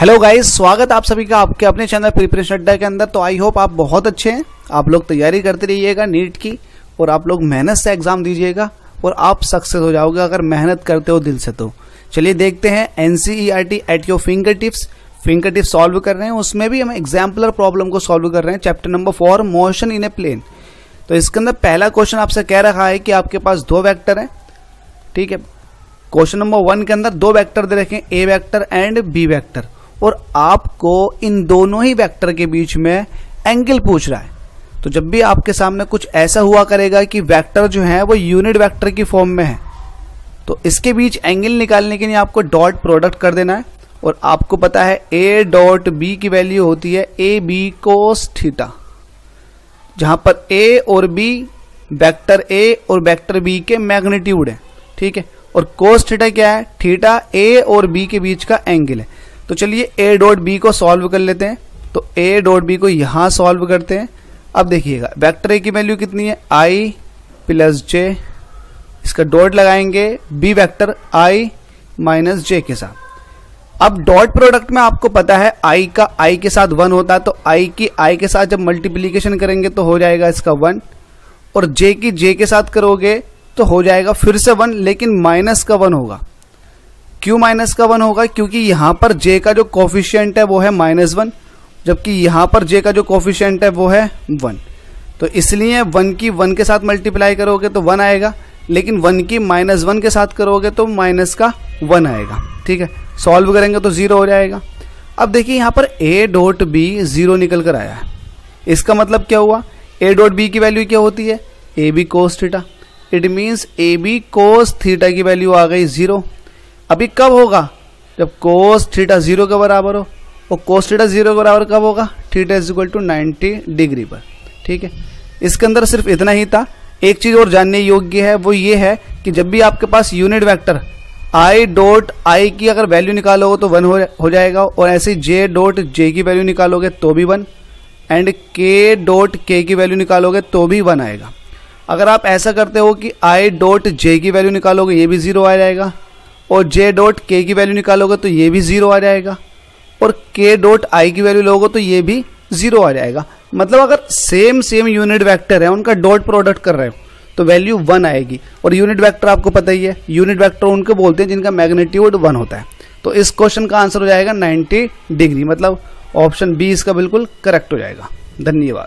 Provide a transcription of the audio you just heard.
Hello guys, स्वागत आप सभी का आपके अपने चैनल प्रिपरेशन अड्डा के अंदर। तो आई होप आप बहुत अच्छे हैं। आप लोग तैयारी करते रहिएगा नीट की, और आप लोग मेहनत से एग्जाम दीजिएगा और आप सक्सेस हो जाओगे अगर मेहनत करते हो दिल से। तो चलिए देखते हैं NCERT at your fingertips solve कर रहे हैं। उसमें भी हम एग्जाम्पलर प्रॉब्लम को सॉल्व कर रहे हैं। Chapter number 4 motion in a plane. तो इसके अंदर पहला क्वेश्चन आपसे कह रहा है कि आपके पास दो वेक्टर हैं, ठीक है। क्वेश्चन नंबर 1 के अंदर दो वेक्टर दे रखे, A vector and B vector, और आपको इन दोनों ही वेक्टर के बीच में एंगल पूछ रहा है। तो जब भी आपके सामने कुछ ऐसा हुआ करेगा कि वेक्टर जो है वो यूनिट वेक्टर की फॉर्म में है, तो इसके बीच एंगल निकालने के लिए आपको डॉट प्रोडक्ट कर देना है। और आपको पता है ए डॉट बी की वैल्यू होती है ए बी कोस थीटा, जहां पर ए और बी वेक्टर ए और वेक्टर बी के मैग्नीट्यूड है, ठीक है। और कोस थीटा क्या है? थीटा ए और बी के बीच का एंगल है। तो चलिए ए डॉट बी को सॉल्व कर लेते हैं। तो ए डॉट बी को यहां सॉल्व करते हैं। अब देखिएगा वेक्टर ए की वैल्यू कितनी है, आई प्लस जे, इसका डॉट लगाएंगे B vector I minus J के साथ। अब डॉट प्रोडक्ट में आपको पता है आई का आई के साथ 1 होता है, तो आई की आई के साथ जब मल्टीप्लीकेशन करेंगे तो हो जाएगा इसका 1, और जे की जे के साथ करोगे तो हो जाएगा फिर से 1, लेकिन माइनस का 1 होगा। क्यों माइनस का 1 होगा? क्योंकि यहाँ पर जे का जो कोफिशिएंट है वो है -1, जबकि यहाँ पर जे का जो कोफिशिएंट है वो है 1। तो इसलिए 1 की 1 के साथ मल्टीप्लाई करोगे तो 1 आएगा, लेकिन 1 की -1 के साथ करोगे तो माइनस का 1 आएगा, ठीक है। सॉल्व करेंगे तो 0 हो जाएगा। अब देखिए यहाँ पर ए डॉट बी 0 निकल कर आया है, इसका मतलब क्या हुआ? ए डॉट बी की वैल्यू क्या होती है? A B cos theta. It means A B cos theta की वैल्यू आ गई 0। अभी कब होगा? जब कोस थीटा 0 के बराबर हो, और कोस थीटा 0 के बराबर कब होगा? Theta is equal to 90 degree पर, ठीक है। इसके अंदर सिर्फ इतना ही था। एक चीज़ और जानने योग्य है, वो ये है कि जब भी आपके पास unit vector I dot I की अगर वैल्यू निकालोगे तो 1 हो जाएगा, और ऐसे जे डॉट जे की वैल्यू निकालोगे तो भी 1, एंड के डॉट के की वैल्यू निकालोगे तो भी 1 आएगा। अगर आप ऐसा करते हो कि आई डॉट जे की वैल्यू निकालोगे ये भी 0 आ जाएगा, और जे डॉट के की वैल्यू निकालोगे तो ये भी 0 आ जाएगा, और के डॉट आई की वैल्यू लोगे तो ये भी 0 आ जाएगा। मतलब अगर सेम यूनिट वेक्टर है, उनका डॉट प्रोडक्ट कर रहे हो तो वैल्यू 1 आएगी। और यूनिट वेक्टर आपको पता ही है, यूनिट वेक्टर उनको बोलते हैं जिनका मैग्नीट्यूड 1 होता है। तो इस क्वेश्चन का आंसर हो जाएगा 90 डिग्री, मतलब ऑप्शन बी इसका बिल्कुल करेक्ट हो जाएगा। धन्यवाद।